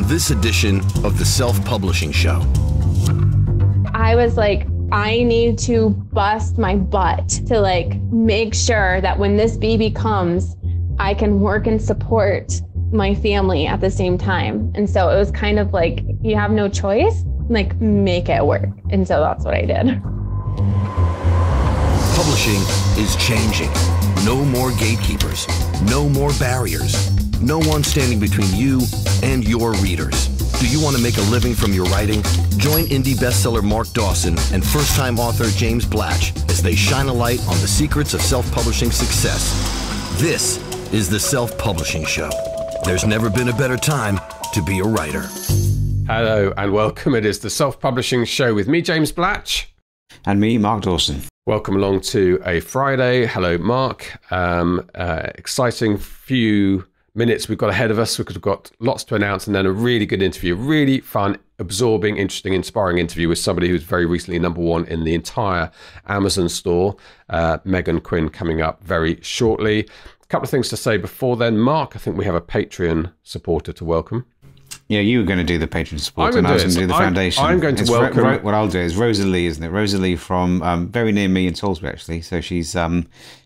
on this edition of The Self-Publishing Show. I was like, I need to bust my butt to like make sure that when this baby comes, I can work and support my family at the same time. And so it was kind of like, you have no choice, like make it work. And so that's what I did. Publishing is changing. No more gatekeepers, no more barriers, no one standing between you and your readers. Do you want to make a living from your writing? Join indie bestseller Mark Dawson and first-time author James Blatch as they shine a light on the secrets of self-publishing success. This is The Self-Publishing Show. There's never been a better time to be a writer. Hello and welcome. It is The Self-Publishing Show with me, James Blatch. And me, Mark Dawson. Welcome along to a Friday. Hello, Mark. Exciting few minutes we've got ahead of us because we've got lots to announce, and then a really good interview, really fun, absorbing, interesting, inspiring interview with somebody who's very recently number one in the entire Amazon store, Meghan Quinn, coming up very shortly. A couple of things to say before then, Mark. I think we have a Patreon supporter to welcome. Yeah, you were going to do the Patreon support, and I was going to do the foundation. I'm going to welcome. What I'll do is Rosalie, isn't it? Rosalie from very near me in Salisbury, actually. So she's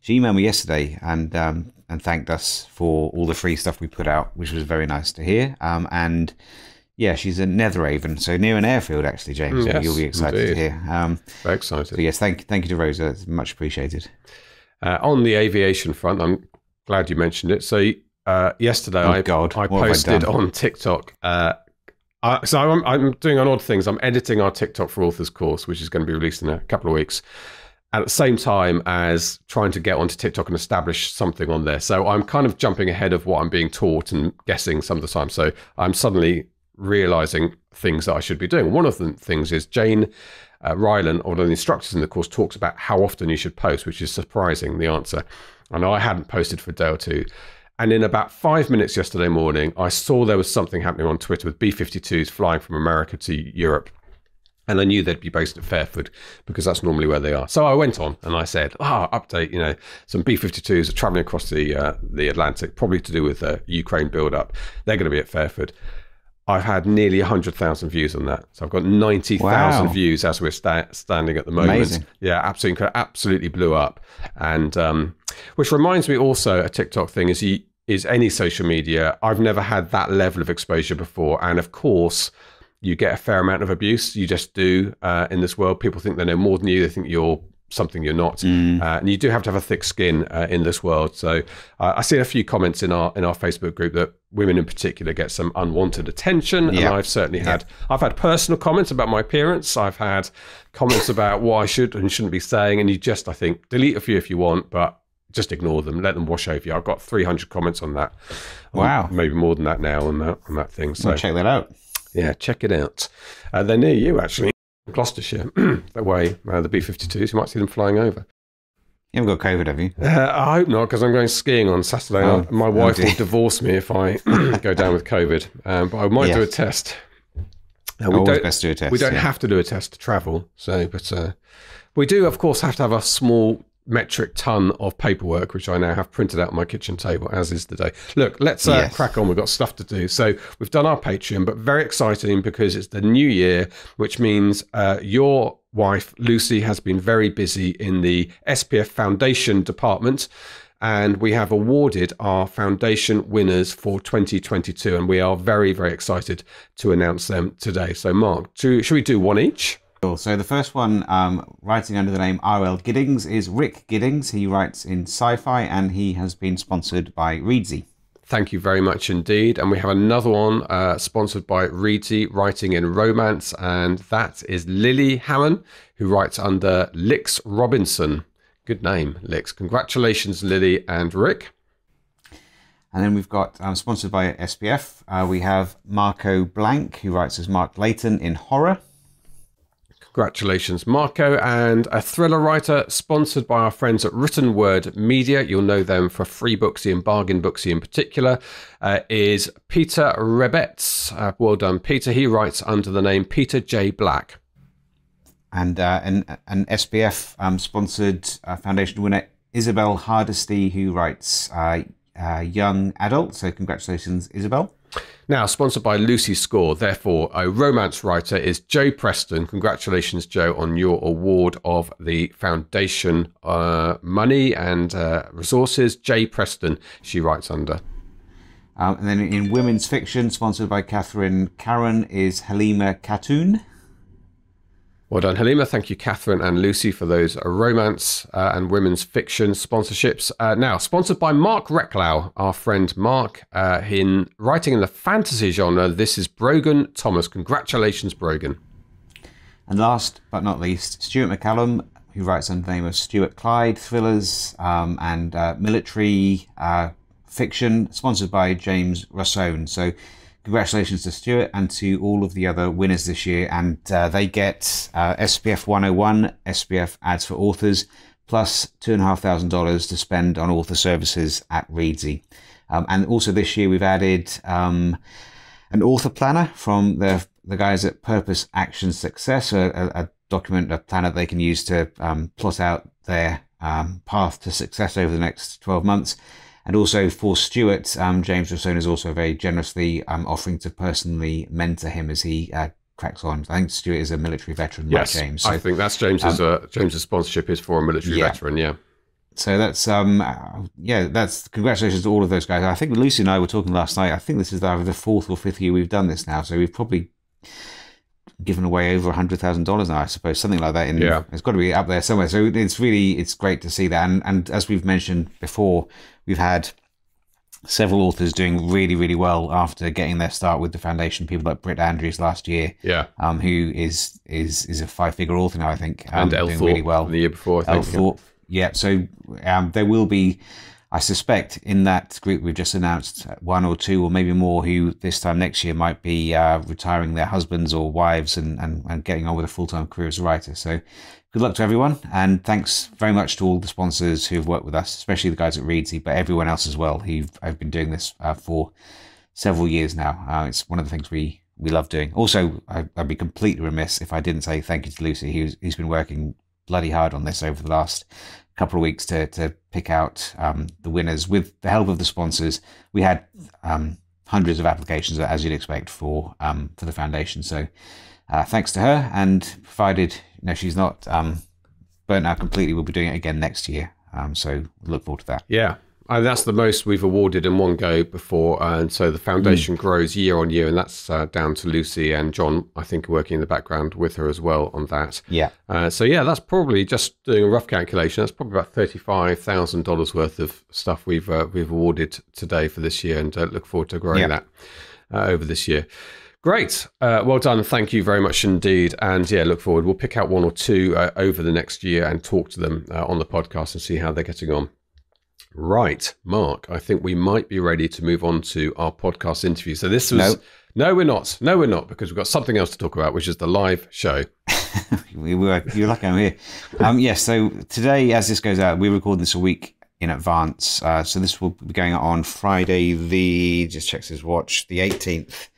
she emailed me yesterday and thanked us for all the free stuff we put out, which was very nice to hear. And yeah, she's in Netheravon, so near an airfield, actually, James. Yes, you'll be excited indeed. To hear. Very excited. So yes, thank you to Rosa. It's much appreciated. On the aviation front, I'm glad you mentioned it. So. Yesterday, I posted on TikTok. So I'm doing an odd things. I'm editing our TikTok for Authors course, which is going to be released in a couple of weeks, at the same time as trying to get onto TikTok and establish something on there. So I'm kind of jumping ahead of what I'm being taught and guessing some of the time. So I'm suddenly realizing things that I should be doing. One of the things is Jane Ryland, one of the instructors in the course, talks about how often you should post, which is surprising, the answer. And I hadn't posted for a day or two. And in about 5 minutes yesterday morning, I saw there was something happening on Twitter with B-52s flying from America to Europe. And I knew they'd be based at Fairford because that's normally where they are. So I went on and I said, update, you know, some B-52s are traveling across the Atlantic, probably to do with the Ukraine build-up. They're going to be at Fairford. I've had nearly 100,000 views on that. So I've got 90,000 views as we're standing at the moment. Amazing. Yeah, absolutely blew up. And which reminds me also, a TikTok thing is any social media. I've never had that level of exposure before. And of course, you get a fair amount of abuse. You just do in this world. People think they know more than you. They think you're something you're not. And you do have to have a thick skin in this world. So I see a few comments in our Facebook group that women in particular get some unwanted attention. Yeah. And I've certainly had, I've had personal comments about my appearance. I've had comments about what I should and shouldn't be saying. And you just, I think, delete a few if you want, but just ignore them, let them wash over you. I've got 300 comments on that. Wow. Maybe more than that now on that thing. So we'll check that out. Yeah, check it out. They're near you, actually. Gloucestershire, that way, the B-52s, you might see them flying over. You haven't got COVID, have you? I hope not, because I'm going skiing on Saturday. And my wife will divorce me if I go down with COVID, but I might do a test. We don't have to do a test to travel, so, but we do, of course, have to have a small metric ton of paperwork, which I now have printed out on my kitchen table, as is today. Look, let's crack on. We've got stuff to do. So we've done our Patreon, but very exciting because it's the new year, which means your wife, Lucy, has been very busy in the SPF Foundation department. And we have awarded our foundation winners for 2022. And we are very, very excited to announce them today. So Mark, should we do one each? So the first one, writing under the name R.L. Giddings, is Rick Giddings. He writes in Sci-Fi and he has been sponsored by Reedsy. Thank you very much indeed. And we have another one sponsored by Reedsy, writing in romance. And that is Lily Hammond, who writes under Lix Robinson. Good name, Lix. Congratulations, Lily and Rick. And then we've got, sponsored by SPF, we have Marco Blank, who writes as Mark Layton in horror. Congratulations, Marco. And a thriller writer sponsored by our friends at Written Word Media, you'll know them for Free Booksy and Bargain Booksy in particular, is Peter Rebetz. Well done, Peter. He writes under the name Peter J. Black. And an SPF sponsored foundation winner, Isabel Hardisty, who writes young adult. So congratulations, Isabel. Now, sponsored by Lucy Score, therefore a romance writer, is Jo Preston. Congratulations, Jo, on your award of the foundation money and resources. J Preston, she writes under. And then in women's fiction, sponsored by Catherine Caron, is Halima Katoun. Well done, Halima. Thank you, Catherine and Lucy, for those romance and women's fiction sponsorships. Now, sponsored by Mark Recklow, our friend Mark, in writing in the fantasy genre. This is Brogan Thomas. Congratulations, Brogan. And last but not least, Stuart McCallum, who writes under the name of Stuart Clyde, thrillers and military fiction, sponsored by James Rossone. So congratulations to Stuart and to all of the other winners this year. And they get SPF 101, SPF ads for authors, plus $2,500 to spend on author services at Reedsy. And also this year we've added an author planner from the guys at Purpose Action Success, a document, a planner they can use to plot out their path to success over the next 12 months. And also for Stuart, James Rossone is also very generously offering to personally mentor him as he cracks on. I think Stuart is a military veteran, yes, like James. So, I think that's James's James's sponsorship is for a military veteran, yeah. So that's that's congratulations to all of those guys. I think Lucy and I were talking last night. I think this is either the fourth or fifth year we've done this now, so we've probably given away over $100,000 now, I suppose, something like that. It's got to be up there somewhere. So it's great to see that. And as we've mentioned before, we've had several authors doing really, really well after getting their start with the foundation. People like Britt Andrews last year, who is a 5-figure author now, I think, and L4 doing really well. The year before, I think. L4, yeah. So there will be, I suspect, in that group we've just announced, one or two or maybe more who this time next year might be retiring their husbands or wives and getting on with a full-time career as a writer. So good luck to everyone, and thanks very much to all the sponsors who've worked with us, especially the guys at Reedsy, but everyone else as well who have been doing this for several years now. It's one of the things we love doing. Also, I'd be completely remiss if I didn't say thank you to Lucy, who's been working bloody hard on this over the last couple of weeks to pick out the winners with the help of the sponsors. We had hundreds of applications, as you'd expect, for the foundation. So thanks to her, and provided she's not burnt out completely, we'll be doing it again next year. So look forward to that. Yeah, and that's the most we've awarded in one go before, and so the foundation grows year on year, and that's down to Lucy and John, I think, working in the background with her as well on that. Yeah. So yeah, that's probably, just doing a rough calculation, that's probably about $35,000 worth of stuff we've awarded today for this year, and look forward to growing that over this year. Great. Well done. Thank you very much indeed. And yeah, look forward. We'll pick out one or two over the next year and talk to them on the podcast and see how they're getting on. Right, Mark, I think we might be ready to move on to our podcast interview. So this was... No, we're not. No, we're not, because we've got something else to talk about, which is the live show. You're lucky I'm here. Yes, so today, as this goes out, we record this a week in advance. So this will be going out on Friday, the 18th.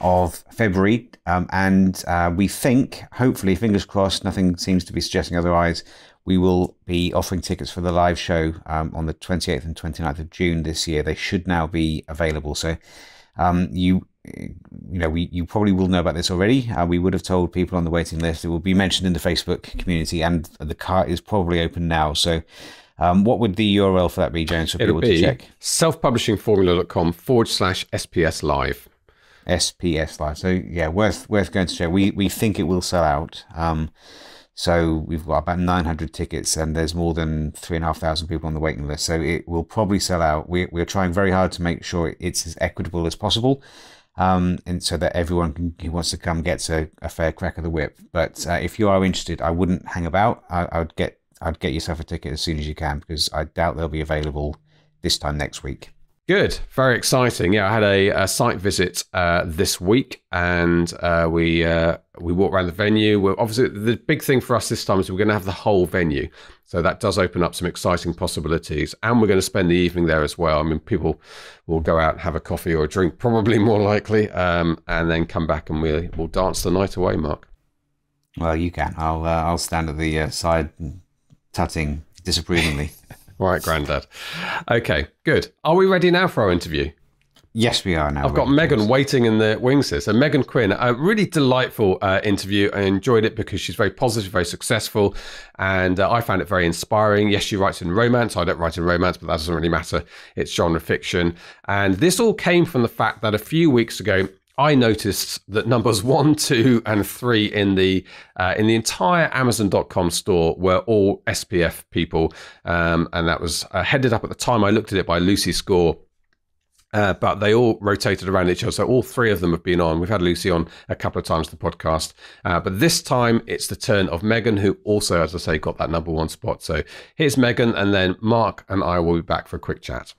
Of February, and we think, hopefully, fingers crossed, nothing seems to be suggesting otherwise, we will be offering tickets for the live show on the 28th and 29th of June this year. They should now be available, so you probably will know about this already. We would have told people on the waiting list. It will be mentioned in the Facebook community, and the cart is probably open now. So what would the URL for that be, James, for people to check? selfpublishingformula.com/SPS live. SPS Live. So yeah, worth going to check. We think it will sell out. So we've got about 900 tickets, and there's more than 3,500 people on the waiting list. So it will probably sell out. We're trying very hard to make sure it's as equitable as possible, and so that everyone who wants to come gets a fair crack of the whip. But if you are interested, I wouldn't hang about. I'd get yourself a ticket as soon as you can, because I doubt they'll be available this time next week. Good. Very exciting. Yeah, I had a site visit this week, and we walked around the venue. Obviously, the big thing for us this time is we're going to have the whole venue. So that does open up some exciting possibilities. And we're going to spend the evening there as well. I mean, people will go out and have a coffee or a drink, probably more likely, and then come back and we'll dance the night away, Mark. Well, you can. I'll stand at the side, tutting disapprovingly. Right, Grandad. Okay, good. Are we ready now for our interview? Yes, we are now. I've got Meghan waiting in the wings here. So Meghan Quinn, a really delightful interview. I enjoyed it because she's very positive, very successful, and I found it very inspiring. Yes, she writes in romance. I don't write in romance, but that doesn't really matter. It's genre fiction. And this all came from the fact that a few weeks ago, I noticed that numbers 1, 2, and 3 in the entire Amazon.com store were all SPF people. And that was headed up at the time I looked at it by Lucy Score. But they all rotated around each other. So all three of them have been on. We've had Lucy on a couple of times, the podcast. But this time it's the turn of Meghan, who also, as I say, got that number one spot. So here's Meghan, and then Mark and I will be back for a quick chat.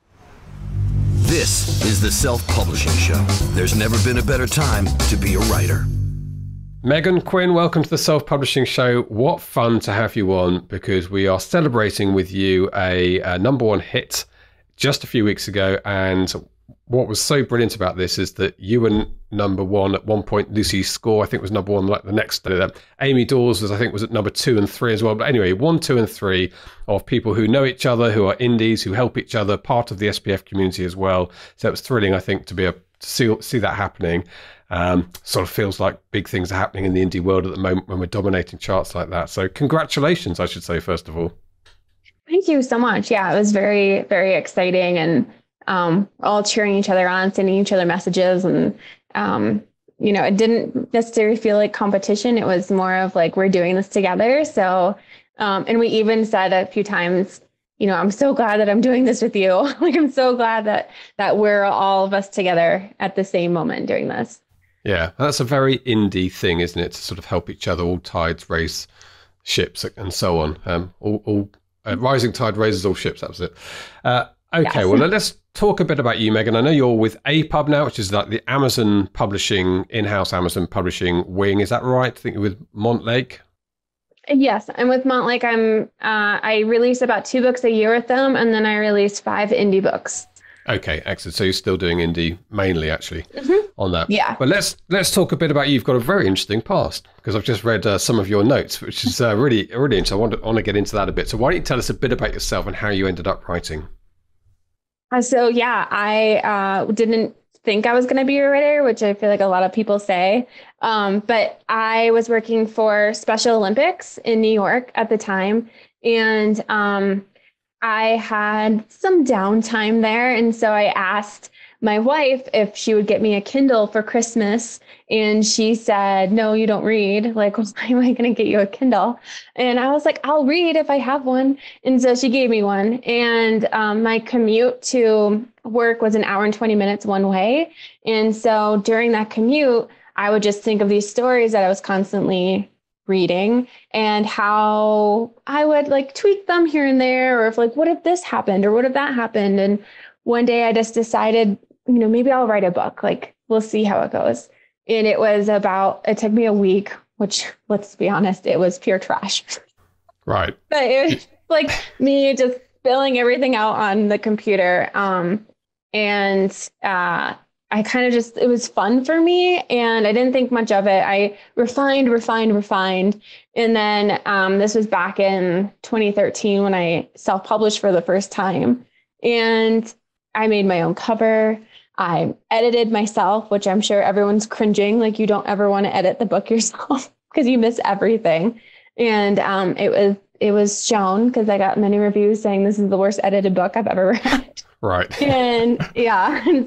This is the Self-Publishing Show. There's never been a better time to be a writer. Meghan Quinn, welcome to the Self-Publishing Show. What fun to have you on, because we are celebrating with you a number one hit just a few weeks ago. And what was so brilliant about this is that you were number one at one point. Lucy Score, I think, was number one like the next day. Amy Dawes was, I think, was at number 2 and 3 as well. But anyway, 1, 2, and 3 of people who know each other, who are indies, who help each other, part of the SPF community as well. So it was thrilling, I think, to see that happening. Sort of feels like big things are happening in the indie world at the moment when we're dominating charts like that. So congratulations, I should say, first of all. Thank you so much. Yeah, it was very, very exciting, and all cheering each other on, sending each other messages. And, you know, it didn't necessarily feel like competition. It was more of like, we're doing this together. So, and we even said a few times, you know, I'm so glad that I'm doing this with you. Like, I'm so glad that we're all of us together at the same moment doing this. Yeah, that's a very indie thing, isn't it? To sort of help each other, all tides raise ships and so on. Rising tide raises all ships, that was it. Okay, yes. Well, now let's talk a bit about you, Meghan. I know you're with APUB now, which is like the Amazon publishing, in-house Amazon publishing wing. Is that right? I think you're with Montlake. Yes, I'm with Montlake. I release about 2 books a year with them, and then I release 5 indie books. Okay, excellent. So you're still doing indie mainly, actually, on that. Yeah. But let's talk a bit about you. You've got a very interesting past, because I've just read some of your notes, which is really interesting. I want to get into that a bit. So why don't you tell us a bit about yourself and how you ended up writing? I didn't think I was going to be a writer, which I feel like a lot of people say. But I was working for Special Olympics in New York at the time, and I had some downtime there. And so I asked my wife if she would get me a Kindle for Christmas. And she said, no, you don't read. Like, why am I going to get you a Kindle? And I was like, I'll read if I have one. And so she gave me one. And my commute to work was an hour and 20 minutes one way. And so during that commute, I would just think of these stories that I was constantly reading and how I would like tweak them here and there, or if like, what if this happened or what if that happened? And one day I just decided, you know, maybe I'll write a book, like we'll see how it goes. And it was about, it took me a week, which, let's be honest, it was pure trash. Right. But it was like me just spilling everything out on the computer. I kind of just, it was fun for me and I didn't think much of it. I refined. And then this was back in 2013 when I self-published for the first time. And I made my own cover. I edited myself, which I'm sure everyone's cringing. Like, you don't ever want to edit the book yourself because you miss everything. And it was shown because I got many reviews saying this is the worst edited book I've ever read. Right. And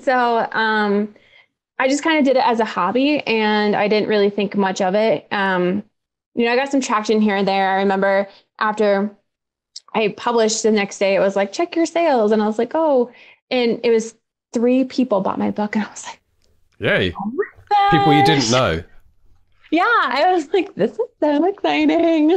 so I just kind of did it as a hobby and I didn't really think much of it. You know, I got some traction here and there. I remember after I published the next day, it was like, check your sales. And I was like, oh, and it was 3 people bought my book. And I was like, yay. Oh my gosh. People you didn't know. Yeah, I was like, this is so exciting.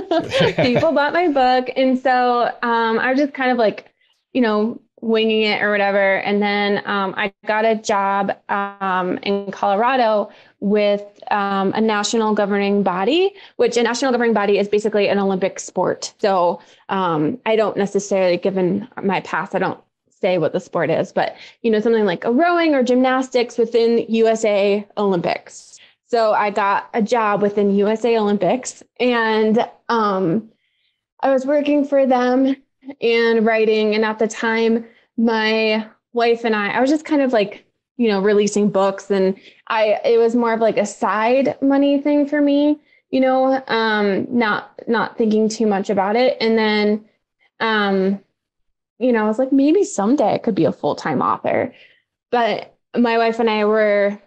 People bought my book. And so I was just kind of like, you know, winging it or whatever. And then I got a job in Colorado with a national governing body, which a national governing body is basically an Olympic sport. So I don't necessarily, given my past, I don't say what the sport is, but, you know, something like a rowing or gymnastics within USA Olympics. So I got a job within USA Olympics and I was working for them and writing. And at the time, my wife and I was just kind of like, you know, releasing books. And it was more of like a side money thing for me, you know, not thinking too much about it. And then, you know, I was like, maybe someday I could be a full-time author. But my wife and I were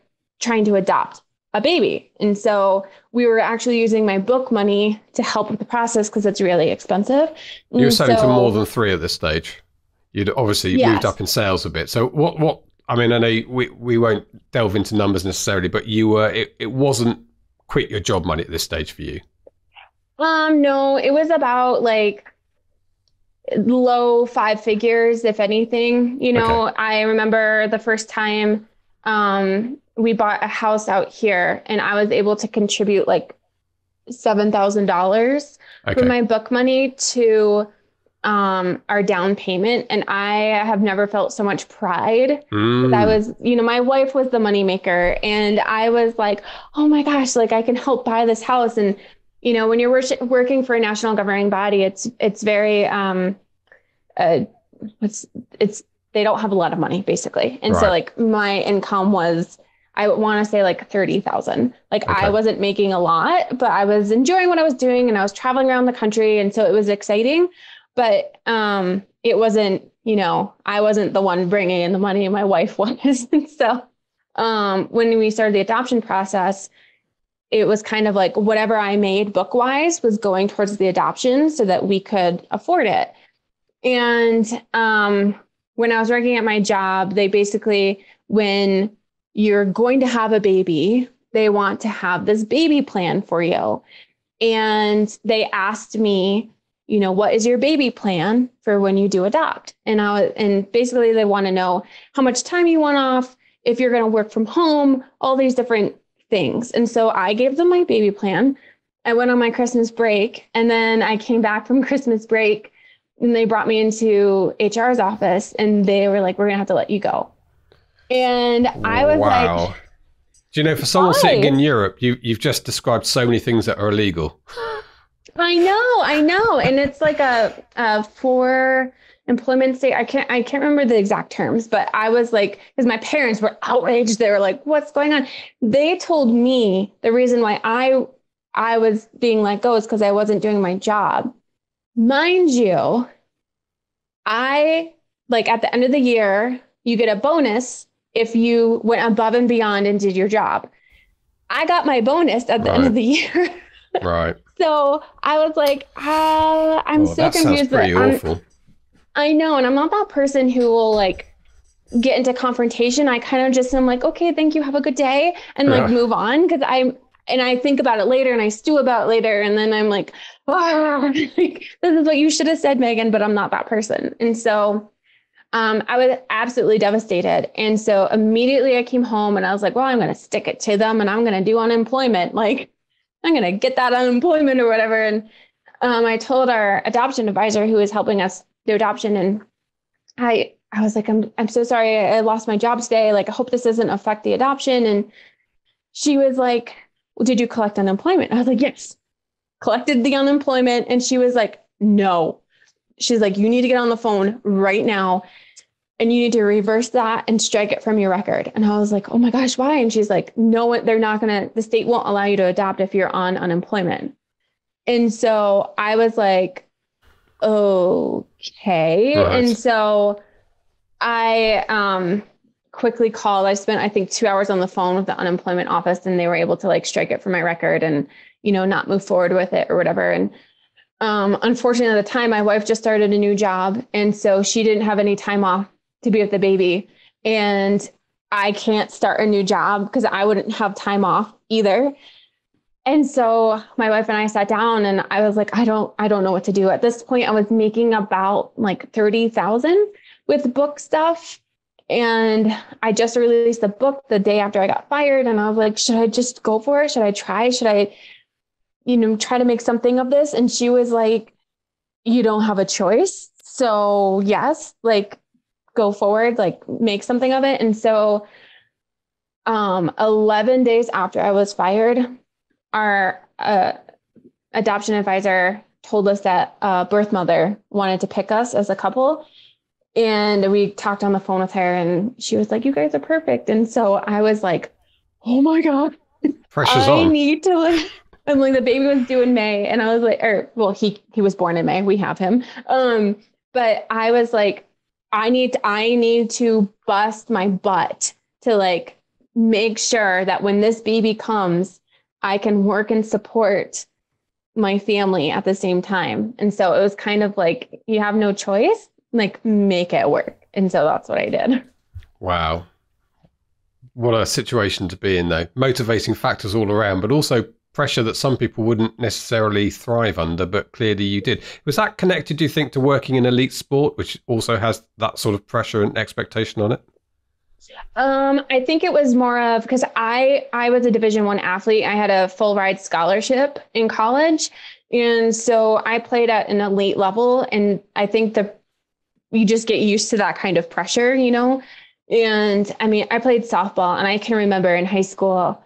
trying to adopt a baby. And so we were actually using my book money to help with the process because it's really expensive. You were selling to more than three at this stage. You'd obviously moved up in sales a bit. So what, I mean, I know we won't delve into numbers necessarily, but you were, it wasn't quit your job money at this stage for you. No, it was about like low five figures, if anything, you know. Okay. I remember the first time, we bought a house out here and I was able to contribute like $7,000 from my book money to our down payment. And I have never felt so much pride. Mm. I was, you know, my wife was the moneymaker and I was like, oh my gosh, like I can help buy this house. And, you know, when you're working for a national governing body, it's very, they don't have a lot of money basically. And so like my income was, I want to say like 30,000. Like I wasn't making a lot, but I was enjoying what I was doing and I was traveling around the country. And so it was exciting. But it wasn't, you know, I wasn't the one bringing in the money. My wife was. And so when we started the adoption process, it was kind of like whatever I made book-wise was going towards the adoption so that we could afford it. And when I was working at my job, they basically, when you're going to have a baby, they want to have this baby plan for you. And they asked me, you know, what is your baby plan for when you do adopt? And basically they want to know how much time you want off, if you're going to work from home, all these different things. And so I gave them my baby plan. I went on my Christmas break and then I came back from Christmas break and they brought me into HR's office and they were like, we're going to have to let you go. And I was like, do you know, for someone sitting in Europe, you've just described so many things that are illegal. I know. And it's like a for employment state. I can't remember the exact terms, but I was like, because my parents were outraged. They were like, what's going on? They told me the reason why I was being let go is because I wasn't doing my job. Mind you, I like at the end of the year, you get a bonus if you went above and beyond and did your job. I got my bonus at the end of the year. Right. So I was like, I'm so confused. That sounds pretty awful. I know. And I'm not that person who will like get into confrontation. I kind of just am like, okay, thank you. Have a good day. And like move on. Cause I think about it later and I stew about it later. And then I'm like, like, this is what you should have said, Megan, but I'm not that person. And so I was absolutely devastated. And so immediately I came home and I was like, well, I'm going to stick it to them and I'm going to do unemployment. Like, I'm going to get that unemployment or whatever. And I told our adoption advisor who was helping us do adoption. And I was like, I'm so sorry. I lost my job today. Like, I hope this doesn't affect the adoption. And she was like, well, did you collect unemployment? I was like, yes, collected the unemployment. And she was like, no, she's like, you need to get on the phone right now. And you need to reverse that and strike it from your record. And I was like, oh my gosh, why? And she's like, no, they're not going to, the state won't allow you to adopt if you're on unemployment. And so I was like, okay. Right. And so I quickly called. I spent, I think 2 hours on the phone with the unemployment office and they were able to like strike it from my record and, you know, not move forward with it or whatever. And unfortunately at the time, my wife just started a new job. And so she didn't have any time off to be with the baby. And I can't start a new job because I wouldn't have time off either. And so my wife and I sat down and I was like, I don't know what to do. At this point, I was making about like 30,000 with book stuff. And I just released the book the day after I got fired. And I was like, should I just go for it? Should I try? Should I, you know, try to make something of this? And she was like, you don't have a choice. So yes, like, go forward, like make something of it. And so 11 days after I was fired, our adoption advisor told us that birth mother wanted to pick us as a couple. And we talked on the phone with her and she was like, you guys are perfect. And so I was like, oh my God, I'm like, the baby was due in May. And I was like, he was born in May. We have him. But I was like, I need to bust my butt to like make sure that when this baby comes, I can work and support my family at the same time. And so it was kind of like, you have no choice, like make it work. And so that's what I did. Wow. What a situation to be in though. Motivating factors all around, but also pressure that some people wouldn't necessarily thrive under, but clearly you did. Was that connected, do you think, to working in elite sport, which also has that sort of pressure and expectation on it? I think it was more of, because I was a Division I athlete. I had a full ride scholarship in college. And so I played at an elite level. And I think you just get used to that kind of pressure, you know? And I mean, I played softball and I can remember in high school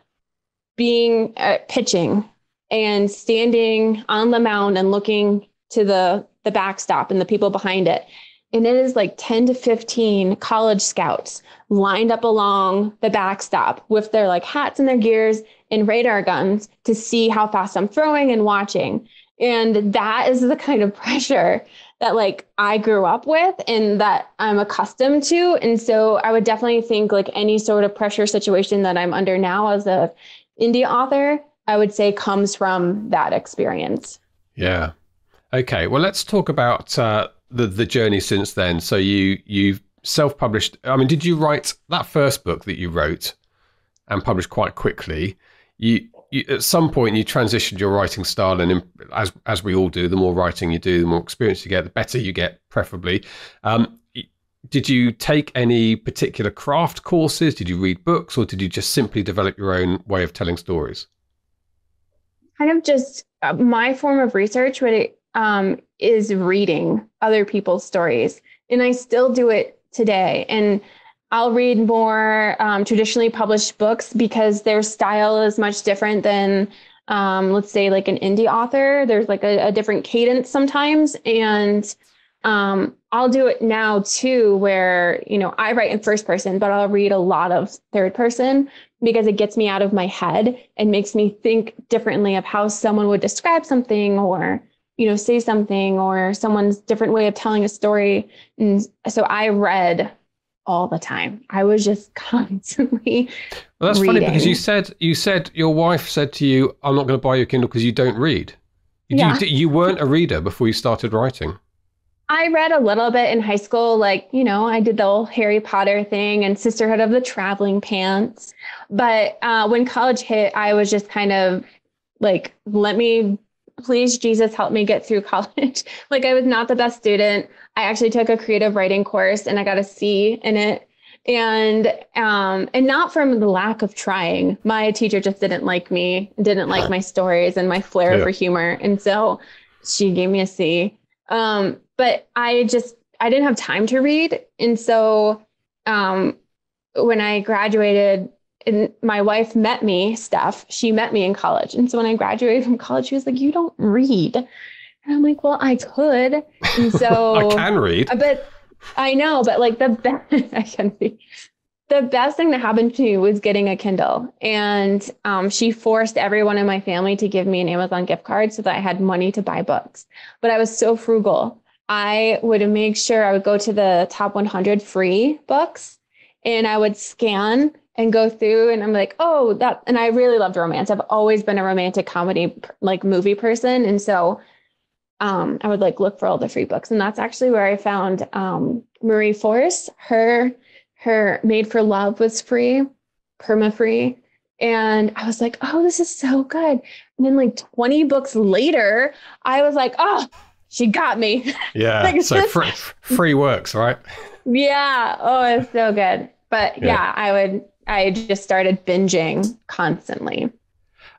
being pitching and standing on the mound and looking to the backstop and the people behind it. And it is like 10 to 15 college scouts lined up along the backstop with their like hats and their gears and radar guns to see how fast I'm throwing and watching. And that is the kind of pressure that like I grew up with and that I'm accustomed to. And so I would definitely think like any sort of pressure situation that I'm under now as a indie author, I would say comes from that experience. Yeah. Okay. Well, let's talk about the journey since then. So you've self-published. I mean, did you write that first book that you wrote and published quite quickly? You at some point you transitioned your writing style, and as we all do, the more writing you do, the more experience you get, the better you get, preferably. Did you take any particular craft courses? Did you read books, or did you just simply develop your own way of telling stories? Kind of just my form of research is reading other people's stories. And I still do it today. And I'll read more traditionally published books because their style is much different than, let's say, like an indie author. There's like a different cadence sometimes. And I'll do it now too, where, you know, I write in first person, but I'll read a lot of third person because it gets me out of my head and makes me think differently of how someone would describe something or, you know, say something or someone's different way of telling a story. And so I read all the time. I was just constantly Well, that's reading. Funny because you said your wife said to you, I'm not going to buy you a Kindle because you don't read. Yeah. You weren't a reader before you started writing. I read a little bit in high school, like, you know, I did the old Harry Potter thing and Sisterhood of the Traveling Pants. But when college hit, I was just kind of like, please, Jesus, help me get through college. Like, I was not the best student. I actually took a creative writing course and I got a C in it. And not from the lack of trying. My teacher just didn't like me, didn't like my stories and my flair for humor. And so she gave me a C. But I didn't have time to read. And so when I graduated and my wife met me, Steph, she met me in college. And so when I graduated from college, she was like, you don't read. And I'm like, well, I could. And so I can read. But I know, but like the best thing that happened to me was getting a Kindle. And she forced everyone in my family to give me an Amazon gift card so that I had money to buy books. But I was so frugal. I would make sure I would go to the top 100 free books and I would scan and go through and I'm like, oh, that. And I really loved romance. I've always been a romantic comedy like movie person. And so I would like look for all the free books. And that's actually where I found Marie Force. Her Made for Love was free, perma-free. And I was like, oh, this is so good. And then like 20 books later, I was like, oh, she got me. Yeah, like, so free works, right? Yeah, oh, it's so good. But yeah, I just started binging constantly.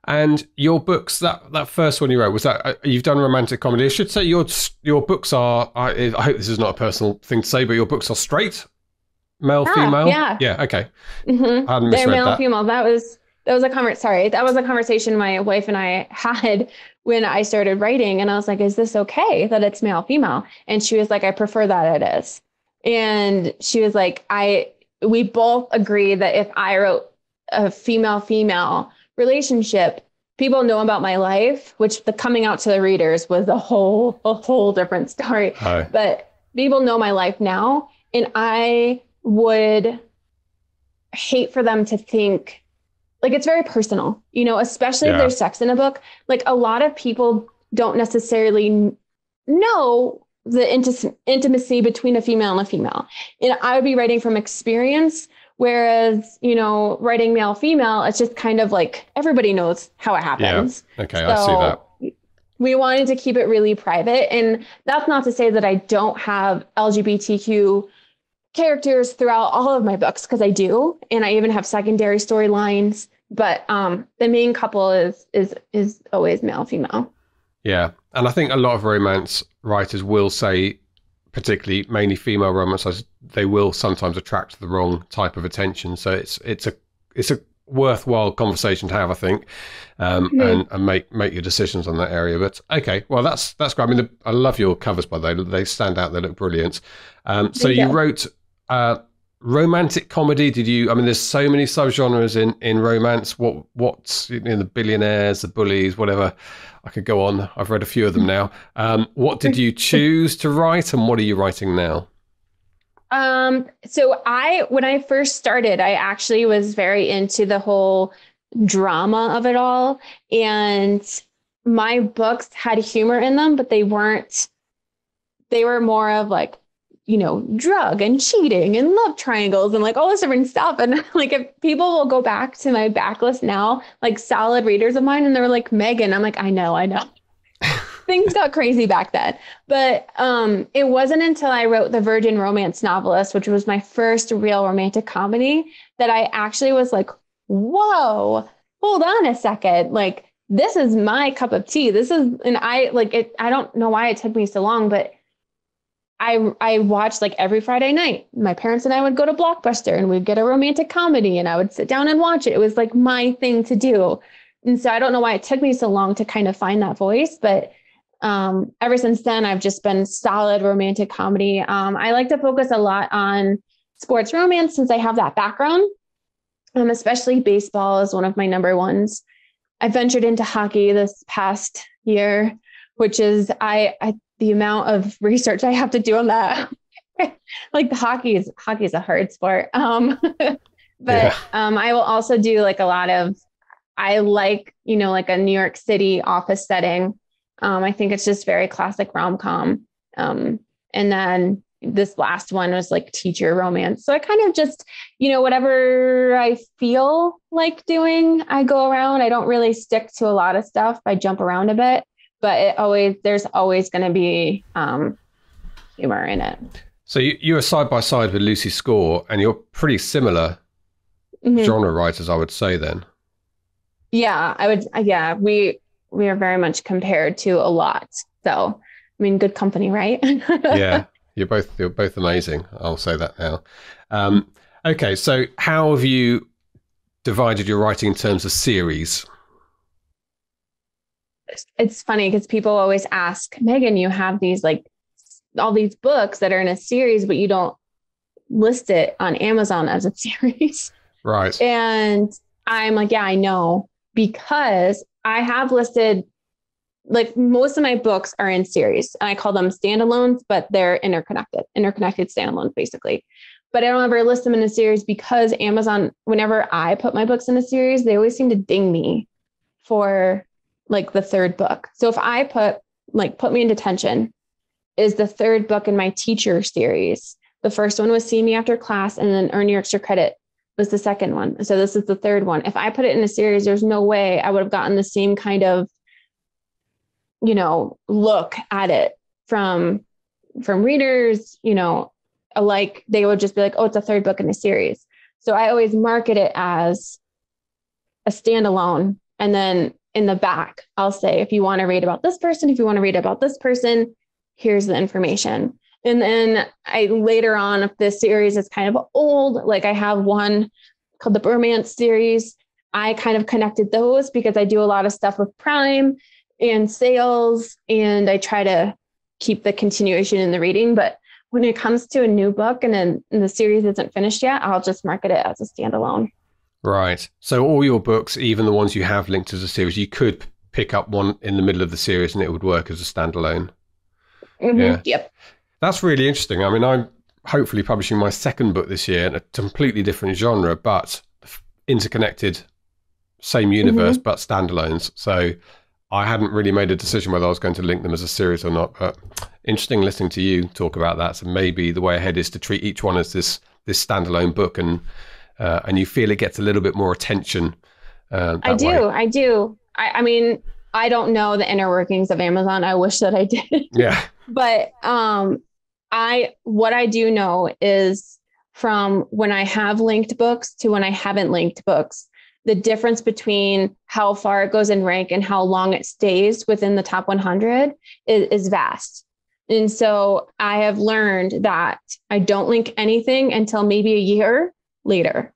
And your books, that first one you wrote, was that you've done romantic comedy. I should say your books are, I hope this is not a personal thing to say, but your books are straight? Male, female? Yeah. Yeah, okay. Mm-hmm. I hadn't misread that. They're male, female. That was That was a conversation my wife and I had when I started writing. And I was like, is this okay that it's male, female? And she was like, I prefer that it is. And she was like, we both agree that if I wrote a female-female relationship, people know about my life, which the coming out to the readers was a whole different story. Oh. But people know my life now. And I would hate for them to think, like, it's very personal, you know, especially if there's sex in a book. Like, a lot of people don't necessarily know the intimacy between a female and a female. And I would be writing from experience, whereas, you know, writing male, female, it's just kind of like everybody knows how it happens. Yeah. Okay, so I see that. We wanted to keep it really private. And that's not to say that I don't have LGBTQ characters throughout all of my books, because I do. And I even have secondary storylines. But the main couple is always male, female. Yeah. And I think a lot of romance writers will say, particularly mainly female romance writers, they will sometimes attract the wrong type of attention. So it's a worthwhile conversation to have, I think, and make your decisions on that area. But okay, well, that's great. I mean, I love your covers, by the way. They stand out. They look brilliant. So you wrote romantic comedy. Did you? I mean, there's so many subgenres in romance. What's you know, the billionaires, the bullies, whatever. I could go on. I've read a few of them now. What did you choose to write, and what are you writing now? When I first started, I actually was very into the whole drama of it all. And my books had humor in them, but they were more of like, you know, drug and cheating and love triangles and like all this different stuff. And like, if people will go back to my backlist now, like solid readers of mine, and they're like, Megan, I'm like, I know. Things got crazy back then. But it wasn't until I wrote The Virgin Romance Novelist, which was my first real romantic comedy, that I actually was like, whoa, hold on a second. Like, this is my cup of tea. I don't know why it took me so long, but I watched like every Friday night, my parents and I would go to Blockbuster and we'd get a romantic comedy and I would sit down and watch it. It was like my thing to do. And so I don't know why it took me so long to kind of find that voice, but ever since then, I've just been solid romantic comedy. I like to focus a lot on sports romance since I have that background. Especially baseball is one of my number ones. I ventured into hockey this past year, which is the amount of research I have to do on that. Like, the hockey is a hard sport. I will also do like a lot of, I like, you know, like a New York City office setting. I think it's just very classic rom-com. And then this last one was like teacher romance. So I kind of just, you know, whatever I feel like doing, I go around. I don't really stick to a lot of stuff. I jump around a bit, but there's always going to be humor in it. So you are side by side with Lucy Score, and you're pretty similar genre writers, I would say then. Yeah, I would. Yeah, we are very much compared to a lot. So, I mean, good company, right? Yeah, you're both amazing. I'll say that now. Okay, so how have you divided your writing in terms of series? It's funny because people always ask, Megan, you have these like all these books that are in a series, but you don't list it on Amazon as a series, right? And I'm like, yeah, I know, because I have listed, like, most of my books are in series and I call them standalones, but they're interconnected standalones, basically. But I don't ever list them in a series because Amazon, whenever I put my books in a series, they always seem to ding me for like the third book. So if I put me in detention is the third book in my teacher series. The first one was See Me After Class, and then Earn Your Extra Credit was the second one. So this is the third one. If I put it in a series, there's no way I would have gotten the same kind of, you know, look at it from readers, you know, alike. They would just be like, oh, it's a third book in a series. So I always market it as a standalone. And then in the back, I'll say, if you want to read about this person, here's the information. And then later on, if this series is kind of old, like I have one called the Bromance series. I kind of connected those because I do a lot of stuff with Prime and sales, and I try to keep the continuation in the reading. But when it comes to a new book and the series isn't finished yet, I'll just market it as a standalone. Right. So all your books, even the ones you have linked as a series, you could pick up one in the middle of the series and it would work as a standalone. Mm-hmm. Yeah. Yep. That's really interesting. I mean, I'm hopefully publishing my second book this year in a completely different genre, but interconnected, same universe, mm-hmm. but standalones. So I hadn't really made a decision whether I was going to link them as a series or not, but interesting listening to you talk about that. So maybe the way ahead is to treat each one as this standalone book, and you feel it gets a little bit more attention. I do. I mean, I don't know the inner workings of Amazon. I wish that I did. Yeah. But what I do know is from when I have linked books to when I haven't linked books, the difference between how far it goes in rank and how long it stays within the top 100 is vast. And so I have learned that I don't link anything until maybe a year later.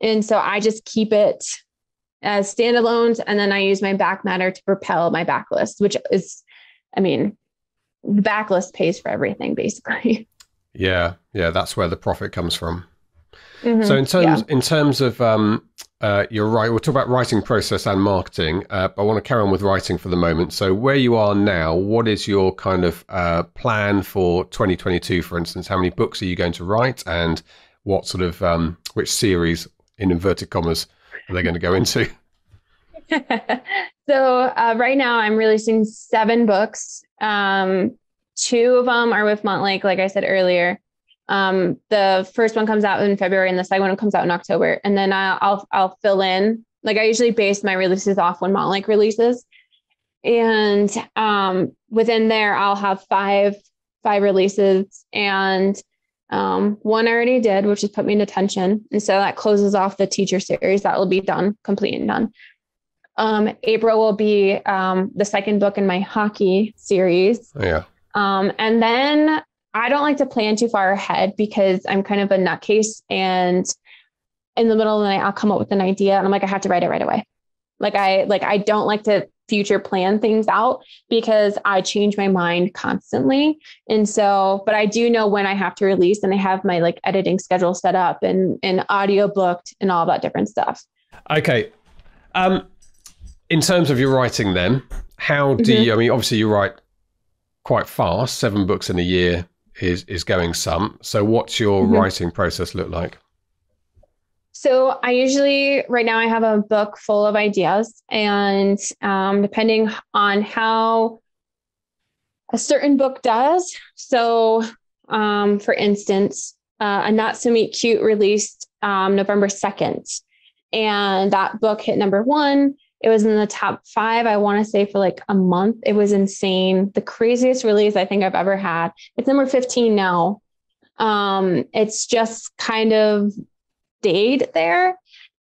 And so I just keep it as standalones. And then I use my back matter to propel my backlist, which is, I mean, the backlist pays for everything basically. Yeah. Yeah. That's where the profit comes from. Mm-hmm. So in terms of, you're right, we'll talk about writing process and marketing. But I want to carry on with writing for the moment. So where you are now, what is your kind of plan for 2022, for instance? How many books are you going to write, and what sort of, which series, in inverted commas, are they going to go into? So right now I'm releasing 7 books. 2 of them are with Montlake, like I said earlier. The first one comes out in February and the second one comes out in October. And then I'll fill in, like I usually base my releases off when Montlake releases. And, within there, I'll have five releases, and, one I already did, which has put me into tension. And so that closes off the teacher series. That will be done, complete and done. April will be, the second book in my hockey series. Yeah. And then I don't like to plan too far ahead because I'm kind of a nutcase, and in the middle of the night, I'll come up with an idea and I'm like, I have to write it right away. I don't like to future plan things out because I change my mind constantly. And so, but I do know when I have to release, and I have my editing schedule set up and audio booked and all that different stuff. Okay. In terms of your writing then, how do mm-hmm. you, I mean, obviously you write quite fast, 7 books in a year is going some. So what's your mm-hmm. writing process look like? So I usually, right now I have a book full of ideas, and depending on how a certain book does. So for instance, a Not So Meet Cute released November 2nd, and that book hit number 1. It was in the top 5, I want to say, for a month. It was insane. The craziest release I think I've ever had. It's number 15 now. It's just kind of stayed there.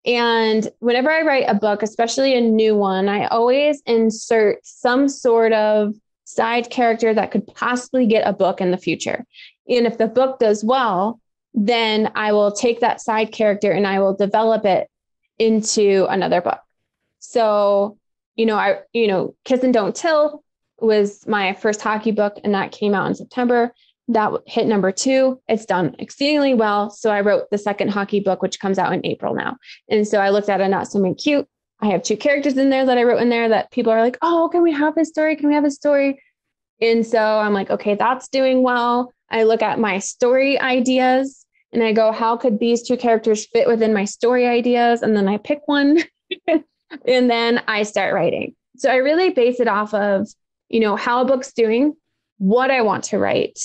And whenever I write a book, especially a new one, I always insert some sort of side character that could possibly get a book in the future. And if the book does well, then I will take that side character and I will develop it into another book. So, Kiss and Don't Tell was my first hockey book, and that came out in September. That hit number 2. It's done exceedingly well. So I wrote the second hockey book, which comes out in April now. And so I looked at A Not So Meet Cute. I have 2 characters in there that I wrote in there that people are like, oh, can we have this story? Can we have this story? And so I'm like, okay, that's doing well. I look at my story ideas and I go, how could these 2 characters fit within my story ideas? And then I pick one. And then I start writing. So I really base it off of, how a book's doing, what I want to write,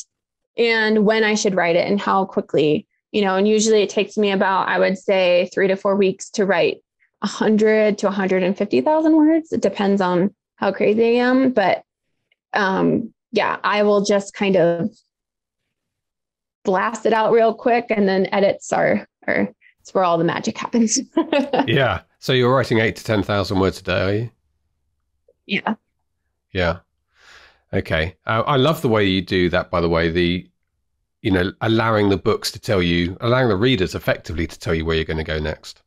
and when I should write it and how quickly, and usually it takes me about, I would say 3 to 4 weeks to write 100 to 150,000 words. It depends on how crazy I am. But I will just kind of blast it out real quick, and then edits are it's where all the magic happens. Yeah. So you're writing 8,000 to 10,000 words a day, are you? Yeah. Yeah. Okay. I love the way you do that, by the way, allowing the readers effectively to tell you where you're going to go next.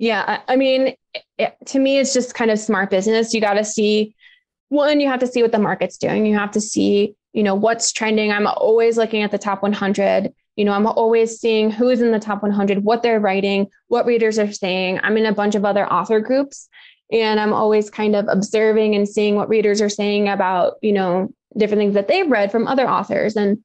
Yeah. I mean, to me, it's just kind of smart business. You got to see, one, you have to see what the market's doing. You have to see, you know, what's trending. I'm always looking at the top 100. You know, I'm always seeing who's in the top 100, what they're writing, what readers are saying. I'm in a bunch of other author groups, and I'm always kind of observing and seeing what readers are saying about, you know, different things that they've read from other authors, and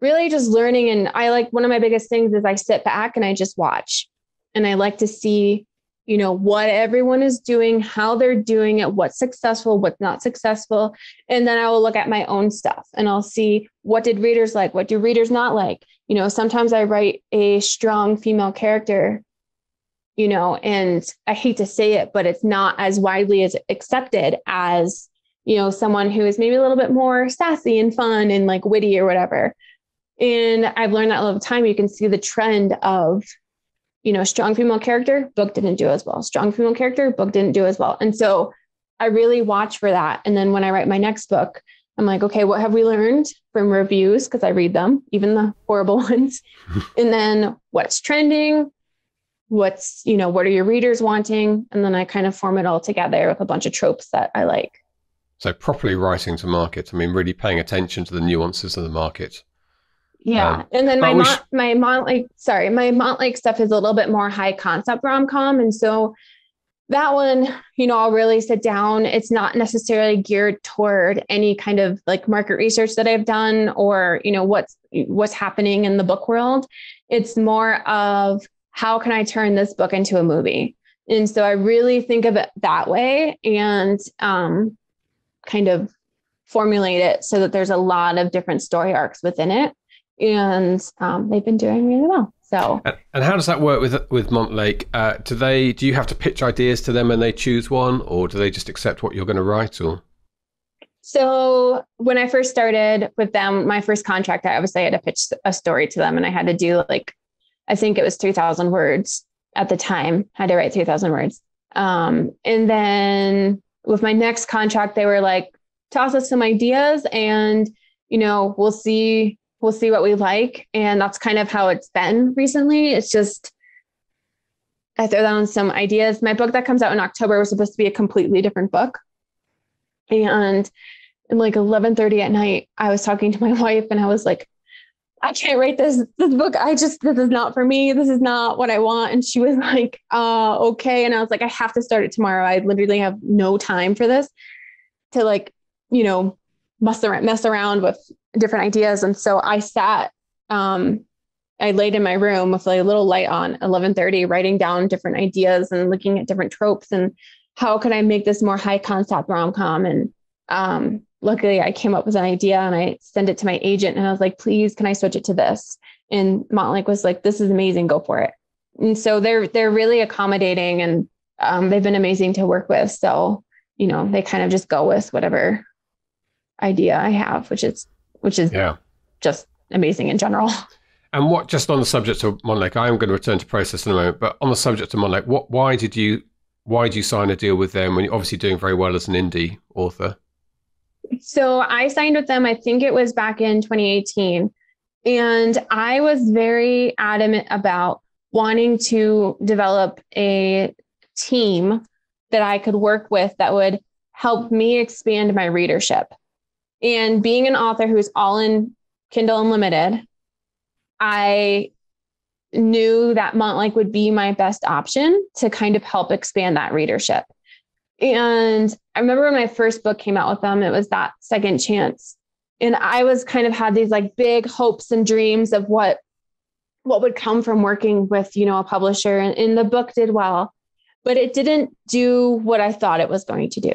really just learning. And I like, one of my biggest things is I sit back and I just watch, and I like to see, you know, what everyone is doing, how they're doing it, what's successful, what's not successful. And then I will look at my own stuff and I'll see, what did readers like? What do readers not like? You know, sometimes I write a strong female character, you know, and I hate to say it, but it's not as widely as accepted as, you know, someone who is maybe a little bit more sassy and fun and like witty or whatever. And I've learned that over time, you can see the trend of, you know, strong female character, book didn't do as well. Strong female character, book didn't do as well. And so I really watch for that. And then when I write my next book, I'm like, okay, what have we learned from reviews? Because I read them, even the horrible ones. And then what's trending? What's, you know, what are your readers wanting? And then I kind of form it all together with a bunch of tropes that I like. So properly writing to market. I mean, really paying attention to the nuances of the market. Yeah. And then my Montlake stuff is a little bit more high concept rom-com. And so that one, you know, I'll really sit down. It's not necessarily geared toward any kind of like market research that I've done or, you know, what's happening in the book world. It's more of, how can I turn this book into a movie? And so I really think of it that way, and kind of formulate it so that there's a lot of different story arcs within it. And they've been doing really well. So, and how does that work with Montlake? Do you have to pitch ideas to them and they choose one, or do they just accept what you're going to write? Or so when I first started with them, my first contract, I obviously had to pitch a story to them, and I had to do like, I think it was 3,000 words at the time. I had to write 3,000 words, and then with my next contract, they were like, toss us some ideas, and you know, we'll see what we like. And that's kind of how it's been recently. It's just, I throw down some ideas. My book that comes out in October was supposed to be a completely different book. And in like 11:30 at night, I was talking to my wife and I was like, I can't write this book. This is not for me. This is not what I want. And she was like, okay. And I was like, I have to start it tomorrow. I literally have no time for this to like, you know, mess around with different ideas. And so I sat, I laid in my room with like a little light on 11:30, writing down different ideas and looking at different tropes and how could I make this more high concept rom-com. And luckily I came up with an idea and I sent it to my agent and I was like, please, can I switch it to this? And Montlake was like, this is amazing. Go for it. And so they're really accommodating, and they've been amazing to work with. So, you know, they kind of just go with whatever idea I have, which is yeah, just amazing in general. And what, just on the subject of Montlake, I am going to return to process in a moment, but on the subject of Montlake, why did you sign a deal with them when you're obviously doing very well as an indie author? So I signed with them, I think it was back in 2018. And I was very adamant about wanting to develop a team that I could work with that would help me expand my readership. And being an author who's all in Kindle Unlimited, I knew that Montlake would be my best option to kind of help expand that readership. And I remember when my first book came out with them, it was that Second Chance. And I was kind of had these like big hopes and dreams of what would come from working with, you know, a publisher. And the book did well, but it didn't do what I thought it was going to do.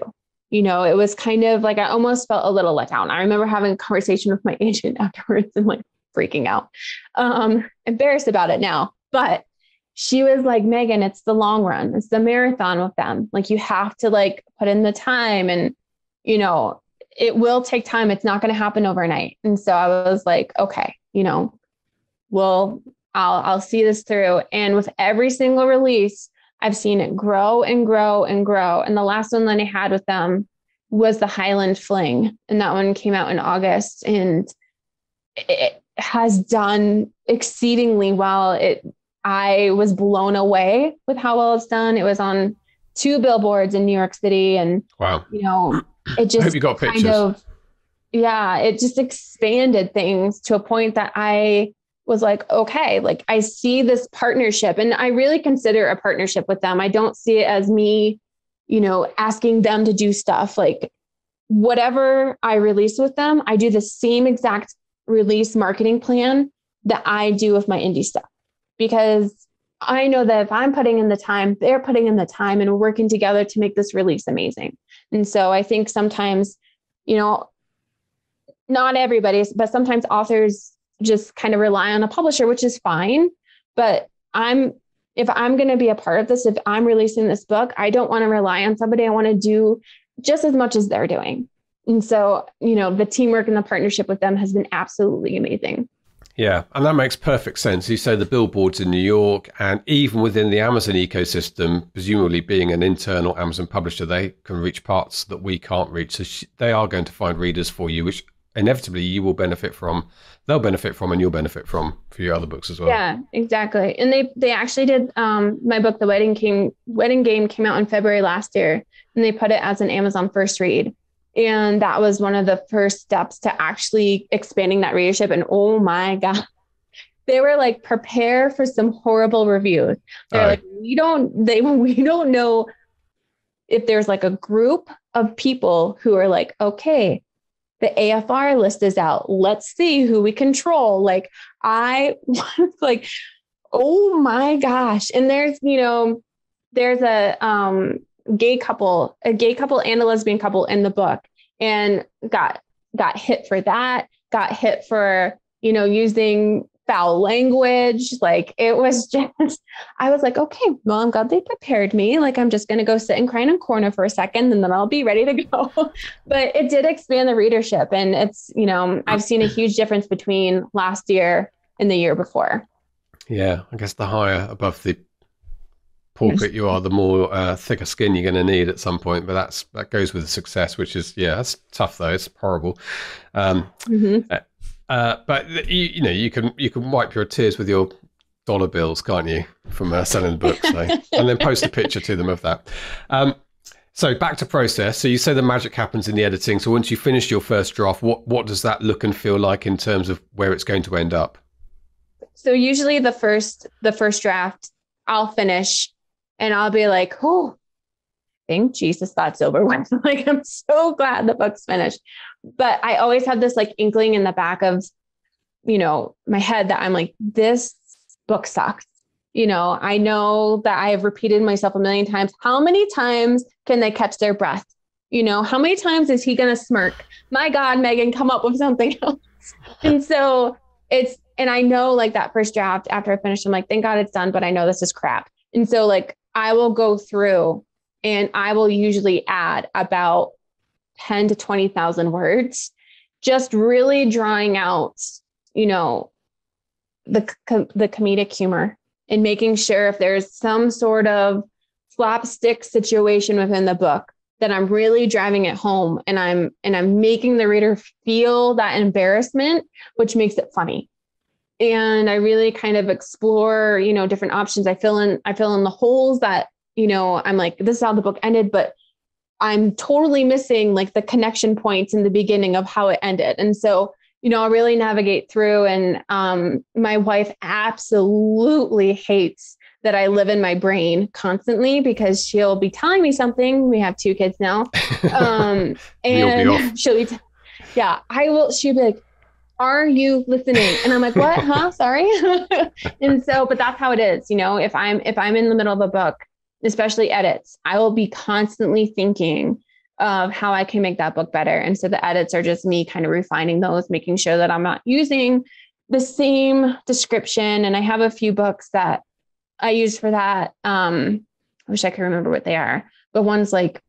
You know, it was kind of like, I almost felt a little let down. I remember having a conversation with my agent afterwards and like freaking out, embarrassed about it now. But she was like, Megan, it's the long run. It's the marathon with them. Like you have to like put in the time and, you know, it will take time. It's not going to happen overnight. And so I was like, okay, you know, well, I'll see this through. And with every single release, I've seen it grow and grow and grow. And the last one that I had with them was the Highland Fling. And that one came out in August and it has done exceedingly well. It, I was blown away with how well it's done. It was on 2 billboards in New York City, and wow, you know, it just it just expanded things to a point that I was like, okay, like I see this partnership, and I really consider a partnership with them. I don't see it as me, you know, asking them to do stuff. Like whatever I release with them, I do the same exact release marketing plan that I do with my indie stuff, because I know that if I'm putting in the time, they're putting in the time, and we're working together to make this release amazing. And so I think sometimes, you know, not everybody, but sometimes authors just kind of rely on a publisher, which is fine. But if I'm going to be a part of this, if I'm releasing this book, I don't want to rely on somebody. I want to do just as much as they're doing. And so, you know, the teamwork and the partnership with them has been absolutely amazing. Yeah. And that makes perfect sense. You say the billboards in New York, and even within the Amazon ecosystem, presumably being an internal Amazon publisher, they can reach parts that we can't reach. So they are going to find readers for you, which inevitably you will benefit from, they'll benefit from, and you'll benefit from for your other books as well. Yeah, exactly. And they actually did, my book, The Wedding Game came out in February last year, and they put it as an Amazon first read. And that was one of the first steps to actually expanding that readership. And oh my God, they were like, prepare for some horrible reviews. They're like, we don't know if there's like a group of people who are like, okay, the AFR list is out, let's see who we control. Like I was like, oh my gosh. And there's, you know, there's a gay couple and a lesbian couple in the book, and got hit for that, got hit for, you know, using foul language. Like it was just, I was like, okay, well, I'm glad they prepared me. Like, I'm just going to go sit and cry in a corner for a second, and then I'll be ready to go. But it did expand the readership, and it's, you know, I've seen a huge difference between last year and the year before. Yeah. I guess the higher above the pulpit you are, the more thicker skin you're going to need at some point, but that goes with success, which is, yeah, that's tough though. It's horrible. But you know, you can wipe your tears with your dollar bills, can't you, from selling the books, so. And then post a picture to them of that. So back to process. So you say the magic happens in the editing. So once you finish your first draft, what does that look and feel like in terms of where it's going to end up? So usually the first draft I'll finish, and I'll be like, oh, thank Jesus that's over with. Like, I'm so glad the book's finished. But I always have this like inkling in the back of, you know, my head that I'm like, this book sucks. You know, I know that I have repeated myself a million times. How many times can they catch their breath? You know, how many times is he going to smirk? My God, Meghan, come up with something else. And so and I know like that first draft after I finished, I'm like, thank God it's done, but I know this is crap. And so like, I will go through and I will usually add about 10 to 20,000 words, just really drawing out, you know, the comedic humor, and making sure if there's some sort of slapstick situation within the book that I'm really driving it home, and I'm making the reader feel that embarrassment, which makes it funny. And I really kind of explore, you know, different options. I fill in the holes that, you know, I'm like, this is how the book ended, but I'm totally missing like the connection points in the beginning of how it ended. And so, you know, I'll really navigate through, and my wife absolutely hates that I live in my brain constantly, because she'll be telling me something. We have 2 kids now. And she'll be like, are you listening? And I'm like, what, huh? Sorry. And so, but that's how it is. You know, if I'm in the middle of a book, especially edits, I will be constantly thinking of how I can make that book better. And so the edits are just me kind of refining those, making sure that I'm not using the same description. And I have a few books that I use for that. I wish I could remember what they are, but one's like,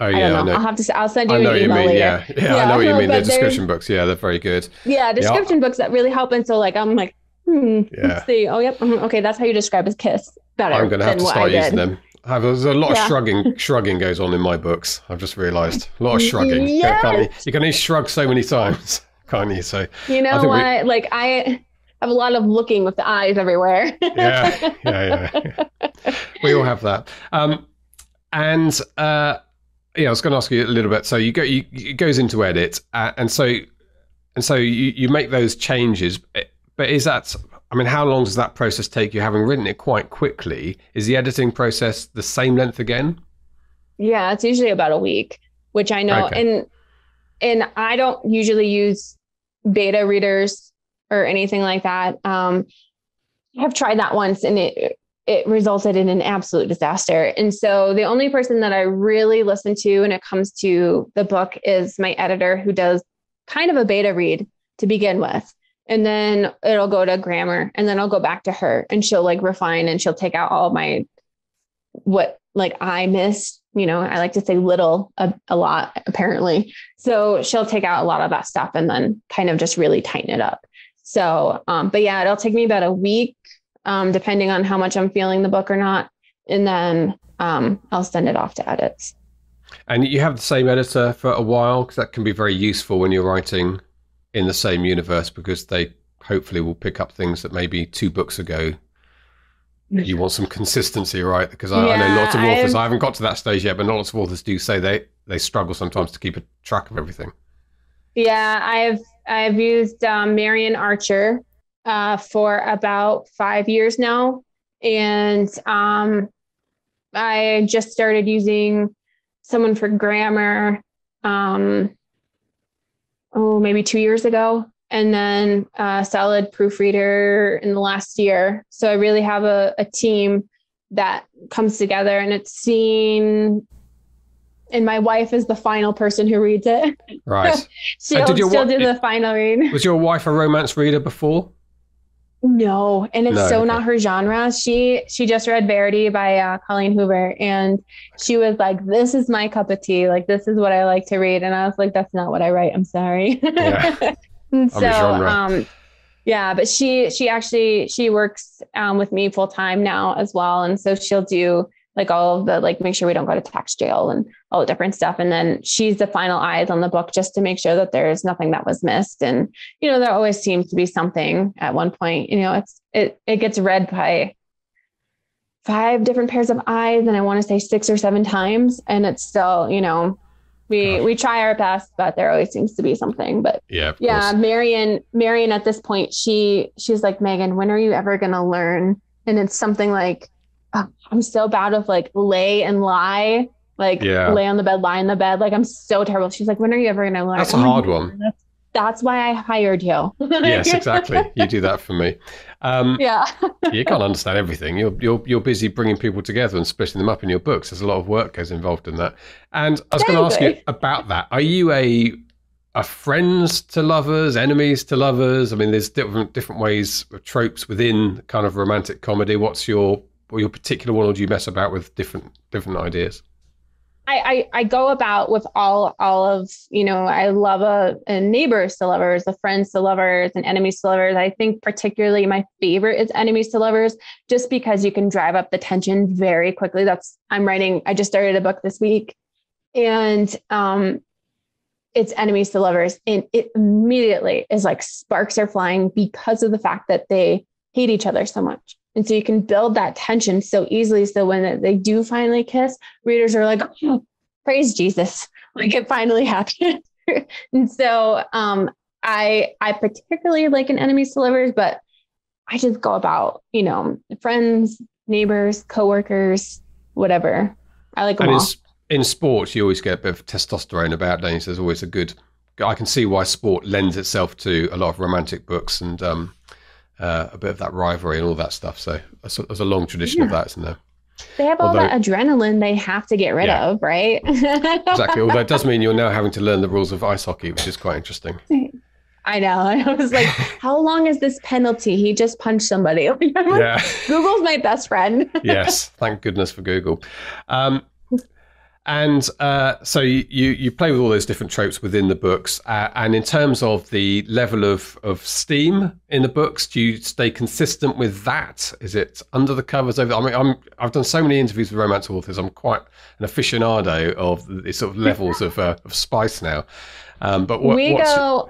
I don't know. I'll send you an email later. Yeah, I know what you mean. They're description books. Yeah, they're very good. Yeah, description books that really help. And so like, I'm like, let's see. Oh, yep. Okay, that's how you describe his kiss. Better. I'm going to have to start using them. There's a lot of shrugging goes on in my books. I've just realised. A lot of shrugging. Yes. You can only shrug so many times, can't you? So, you know what? Like, I... I have a lot of looking with the eyes everywhere. Yeah. We all have that. I was going to ask you a little bit. So you go, it goes into edit, and so you make those changes. But is that? I mean, how long does that process take you? Having written it quite quickly, is the editing process the same length again? Yeah, it's usually about a week, which I know, okay. and I don't usually use beta readers or anything like that. I've tried that once, and it resulted in an absolute disaster. And so the only person that I really listen to when it comes to the book is my editor, who does kind of a beta read to begin with. And then it'll go to grammar, and then I'll go back to her, and she'll like refine, and she'll take out all my, what like I missed, you know, I like to say little a lot apparently. So she'll take out a lot of that stuff and then kind of just really tighten it up. So, but yeah, it'll take me about a week, depending on how much I'm feeling the book or not. And then I'll send it off to edits. And you have the same editor for a while, because that can be very useful when you're writing in the same universe, because they hopefully will pick up things that maybe 2 books ago. You want some consistency, right? Because I know lots of authors, I haven't got to that stage yet, but lots of authors do say they struggle sometimes to keep a track of everything. Yeah, I've used Marion Archer for about 5 years now. And I just started using someone for grammar, maybe 2 years ago, and then a solid proofreader in the last year. So I really have a team that comes together, and it's seen, and my wife is the final person who reads it. Right. She'll still do the final read. Was your wife a romance reader before? No, and it's not her genre. She just read Verity by Colleen Hoover, and she was like, "This is my cup of tea. Like, this is what I like to read." And I was like, "That's not what I write. I'm sorry." Yeah. But she works with me full time now as well, and so she'll do like all of the like make sure we don't go to tax jail and all the different stuff, and then she's the final eyes on the book just to make sure that there's nothing that was missed. And you know, there always seems to be something at one point. You know, it gets read by 5 different pairs of eyes, and I want to say 6 or 7 times, and it's still, you know, we try our best, but there always seems to be something. But yeah, Marion at this point, she's like, "Megan, when are you ever gonna learn?" And it's something like, I'm so bad with like lay and lie, like lay on the bed, lie in the bed. Like, I'm so terrible. She's like, "When are you ever going to learn?" That's a hard one. That's why I hired you. Yes, exactly. You do that for me. You can't understand everything. You're busy bringing people together and splitting them up in your books. There's a lot of work goes involved in that. And I was going to ask you about that. Are you a friends to lovers, enemies to lovers? I mean, there's different ways of tropes within kind of romantic comedy. What's your particular one, or do you mess about with different ideas? I go about with all of, you know, I love a neighbors to lovers, a friends to lovers, and enemies to lovers. I think particularly my favorite is enemies to lovers, just because you can drive up the tension very quickly. I just started a book this week, and it's enemies to lovers, and it immediately is like sparks are flying because of the fact that they hate each other so much. And so you can build that tension so easily. So when they do finally kiss, readers are like, "Oh, praise Jesus. Like, it finally happened." And so I particularly like an enemies to lovers, but I just go about, you know, friends, neighbors, coworkers, whatever. I like them all. In sports, you always get a bit of testosterone about, don't you? So there's always I can see why sport lends itself to a lot of romantic books and, a bit of that rivalry and all that stuff. So there's a long tradition of that, isn't there? They have all that adrenaline they have to get rid of, right? Exactly. Although it does mean you're now having to learn the rules of ice hockey, which is quite interesting. I know. I was like, how long is this penalty? He just punched somebody. Like, Google's my best friend. Yes. Thank goodness for Google. So you play with all those different tropes within the books, and in terms of the level of steam in the books, do you stay consistent with that? Is it under the covers? I mean, I've done so many interviews with romance authors. I'm quite an aficionado of the sort of levels of spice now. But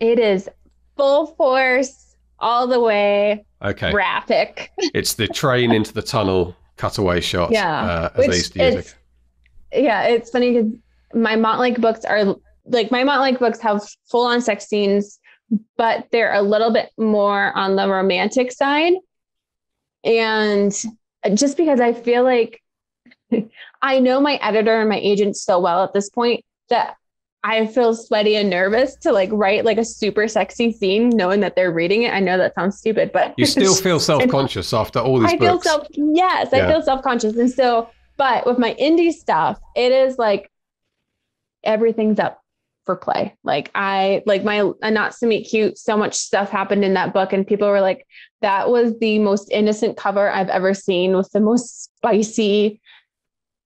it is full force all the way graphic. It's the train into the tunnel cutaway shot. Yeah. As they used to use it. Yeah, it's funny because my Montlake books are like, my Montlake books have full on sex scenes, but they're a little bit more on the romantic side. And just because I feel like I know my editor and my agent so well at this point that I feel sweaty and nervous to like write like a super sexy scene, knowing that they're reading it. I know that sounds stupid, but you still feel self-conscious after all these books. I feel self-conscious. And so, but with my indie stuff, it is like everything's up for play. Like I, like my Not to Meet Cute, so much stuff happened in that book. And people were like, that was the most innocent cover I've ever seen with the most spicy,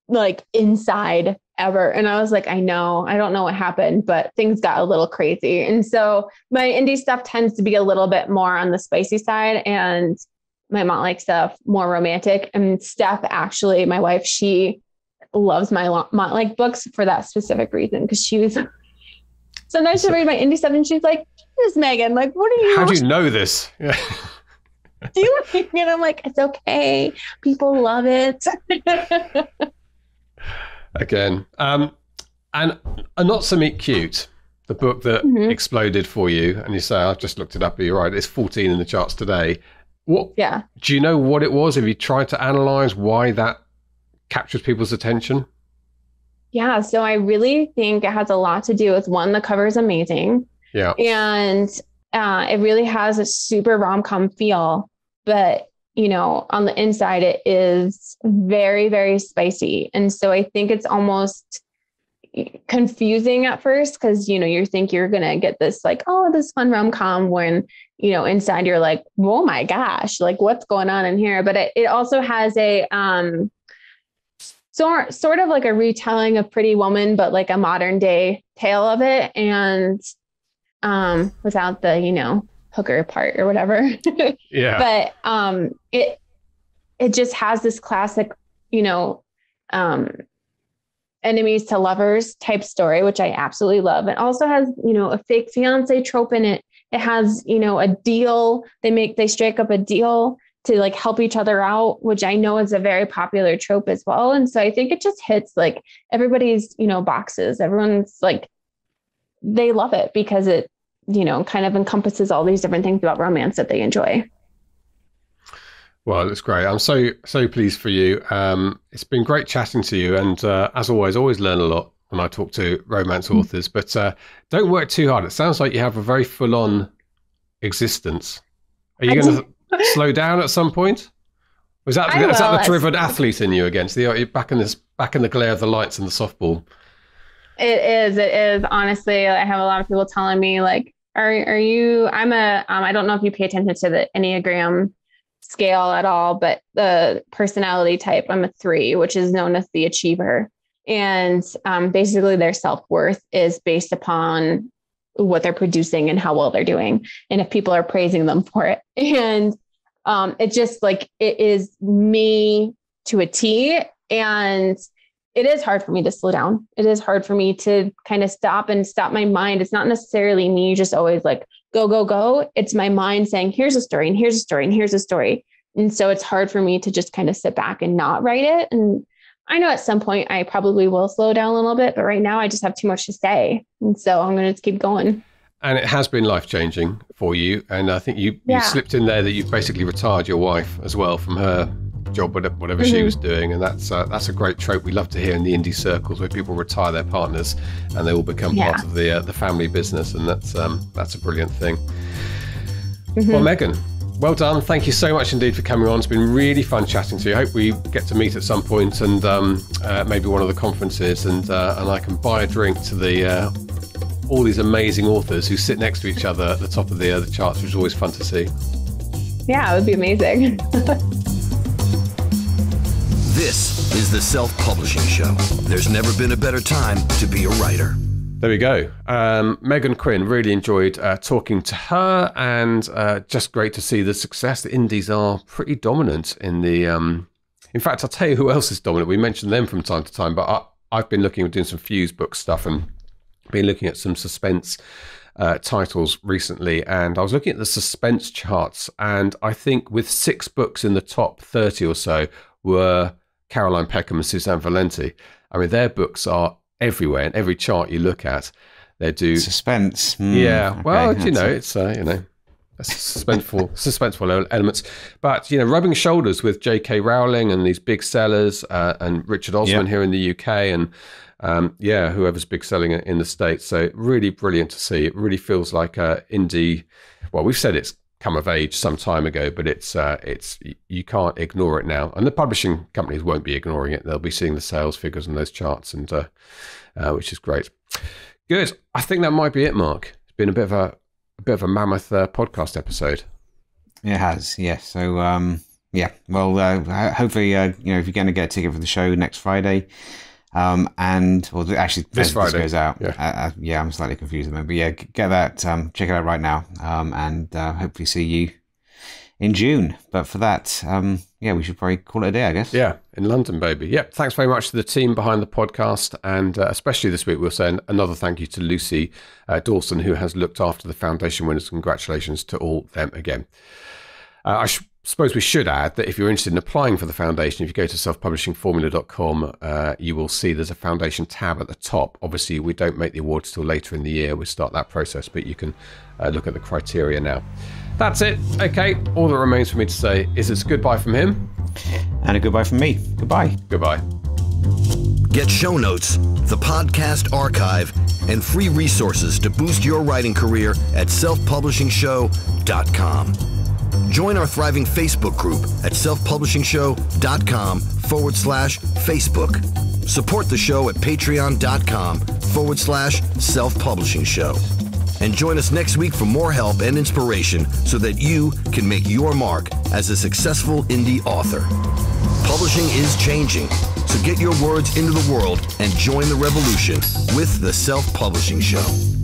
like inside ever. And I was like, I know, I don't know what happened, but things got a little crazy. And so my indie stuff tends to be a little bit more on the spicy side, and my Montlake stuff more romantic. And Steph, actually, my wife, she loves my Montlake books for that specific reason, because she was sometimes she'll read my indie stuff and she's like, "This Megan, like, what are you? How do you know this?" Do you? And I'm like, it's okay. People love it. Again, and Not So Meet Cute, the book that exploded for you, and you say, I've just looked it up, but you're right, it's 14 in the charts today. What? Yeah. Do you know what it was? Have you tried to analyze why that captures people's attention? Yeah, so I really think it has a lot to do with, one, the cover is amazing. Yeah. And it really has a super rom-com feel, but you know, on the inside, it is very, very spicy. And so I think it's almost confusing at first because, you know, you think you're going to get this like, oh, this fun rom-com, when, you know, inside you're like, oh my gosh, like what's going on in here? But it also has a sort of like a retelling of Pretty Woman, but like a modern day tale of it. And without the, you know, hooker part or whatever. Yeah. But it just has this classic, you know, enemies to lovers type story, which I absolutely love. It also has, you know, a fake fiance trope in it. It has, you know, a deal. They strike up a deal to like help each other out, which I know is a very popular trope as well. And so I think it just hits like everybody's, you know, boxes. Everyone's like, they love it because it, you know, kind of encompasses all these different things about romance that they enjoy. Well, that's great. I'm so pleased for you. It's been great chatting to you. And as always learn a lot when I talk to romance authors, but don't work too hard. It sounds like you have a very full on existence. Are you going to slow down at some point? Was that, the driven athlete in you again? So you're back in the glare of the lights and the softball. It is. Honestly, I have a lot of people telling me like, Are you, I don't know if you pay attention to the Enneagram scale at all, but the personality type, I'm a 3, which is known as the achiever. And basically their self-worth is based upon what they're producing and how well they're doing, and if people are praising them for it. And it just like, it is me to a T. And it is hard for me to slow down. It is hard for me to kind of stop my mind. It's not necessarily me just always like, go, go, go. It's my mind saying, here's a story, and here's a story, and here's a story. And so it's hard for me to just kind of sit back and not write it. And I know at some point I probably will slow down a little bit, but right now I just have too much to say. And so I'm going to keep going. And it has been life-changing for you. And I think you slipped in there that you've basically retired your wife as well from her job, whatever she was doing, and that's a great trope we love to hear in the indie circles, where people retire their partners and they all become part of the family business, and that's a brilliant thing. Well, Meghan, well done. Thank you so much indeed for coming on. It's been really fun chatting to you. I hope we get to meet at some point, and maybe one of the conferences, and I can buy a drink to the all these amazing authors who sit next to each other at the top of the other charts, which is always fun to see. Yeah, it would be amazing. This is the Self-Publishing Show. There's never been a better time to be a writer. There we go. Meghan Quinn, really enjoyed talking to her, and just great to see the success. The indies are pretty dominant in the... in fact, I'll tell you who else is dominant. We mention them from time to time, but I've been looking at doing some Fuse book stuff and been looking at some suspense titles recently, and I was looking at the suspense charts, and I think with 6 books in the top 30 or so were Caroline Peckham and Suzanne Valenti. I mean, their books are everywhere, and every chart you look at, they do suspense. Yeah, okay, well, you know, it's you know, that's suspenseful, suspenseful elements. But you know, rubbing shoulders with J.K. Rowling and these big sellers, and Richard Osman here in the UK, and yeah, whoever's big selling it in the States. So really brilliant to see. It really feels like a indie. Well, we've said it's come of age some time ago, but it's you can't ignore it now. And the publishing companies won't be ignoring it. They'll be seeing the sales figures on those charts, and which is great. Good. I think that might be it, Mark. It's been a bit of a mammoth podcast episode. It has, yes. So yeah. Well, hopefully, you know, if you're going to get a ticket for the show next Friday. And or actually this Friday this goes out. Yeah. Yeah, I'm slightly confused at the moment, but yeah, get that, check it out right now, and hopefully see you in June. But for that, yeah, we should probably call it a day, I guess. Yeah, in London, baby. Yep. Thanks very much to the team behind the podcast, and especially this week we'll send another thank you to Lucy Dawson, who has looked after the foundation winners. Congratulations to all them again. I suppose we should add that if you're interested in applying for the foundation, if you go to selfpublishingformula.com, you will see there's a foundation tab at the top. Obviously, we don't make the awards till later in the year. We start that process, but you can look at the criteria now. That's it. Okay. All that remains for me to say is it's goodbye from him. And a goodbye from me. Goodbye. Goodbye. Get show notes, the podcast archive, and free resources to boost your writing career at selfpublishingshow.com. Join our thriving Facebook group at selfpublishingshow.com/Facebook. Support the show at patreon.com/selfpublishingshow. And join us next week for more help and inspiration so that you can make your mark as a successful indie author. Publishing is changing, so get your words into the world and join the revolution with the Self Publishing Show.